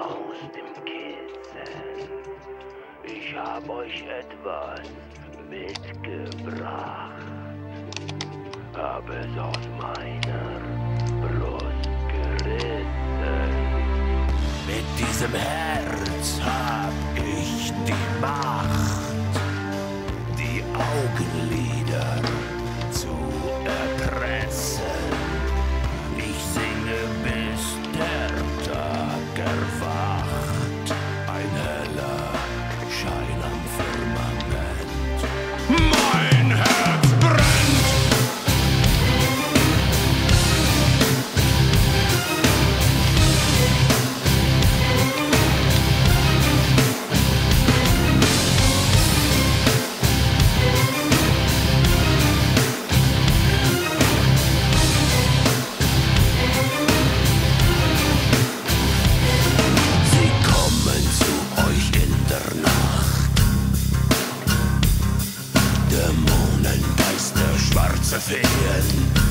aus dem Kissen. Ich hab euch etwas mitgebracht. Hab es aus meiner Brust gerissen. Mit diesem Herz hab ich die Macht, die Augenlider zu erpressen. Ich singe, bis der Tag erwacht. Ein heller Schein am Firmament. Mein Herz brennt. Dämonen, Geister, schwarze Feen.